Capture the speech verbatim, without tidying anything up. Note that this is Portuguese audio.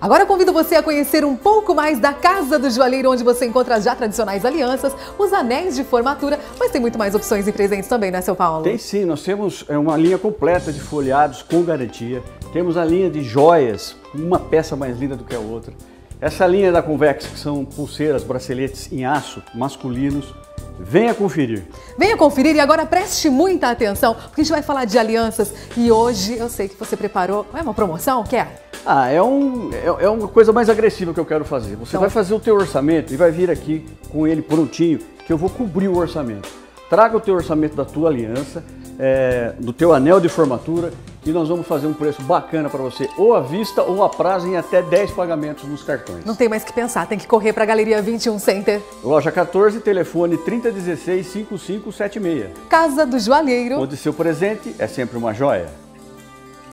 Agora eu convido você a conhecer um pouco mais da Casa do Joalheiro, onde você encontra as já tradicionais alianças, os anéis de formatura, mas tem muito mais opções e presentes também, né, seu Paulo? Tem sim, nós temos uma linha completa de folheados com garantia, temos a linha de joias, uma peça mais linda do que a outra. Essa linha da Convex, que são pulseiras, braceletes em aço masculinos. Venha conferir. Venha conferir e agora preste muita atenção, porque a gente vai falar de alianças e hoje eu sei que você preparou, é uma promoção, quer? Ah, é, um, é, é uma coisa mais agressiva que eu quero fazer. Você então... vai fazer o teu orçamento e vai vir aqui com ele prontinho, que eu vou cobrir o orçamento. Traga o teu orçamento da tua aliança, é, do teu anel de formatura e nós vamos fazer um preço bacana para você, ou à vista ou a prazo em até dez pagamentos nos cartões. Não tem mais que pensar, tem que correr para a Galeria vinte e um Center. Loja quatorze, telefone trinta dezesseis, cinquenta e cinco setenta e seis. Casa do Joalheiro. Onde seu presente é sempre uma joia.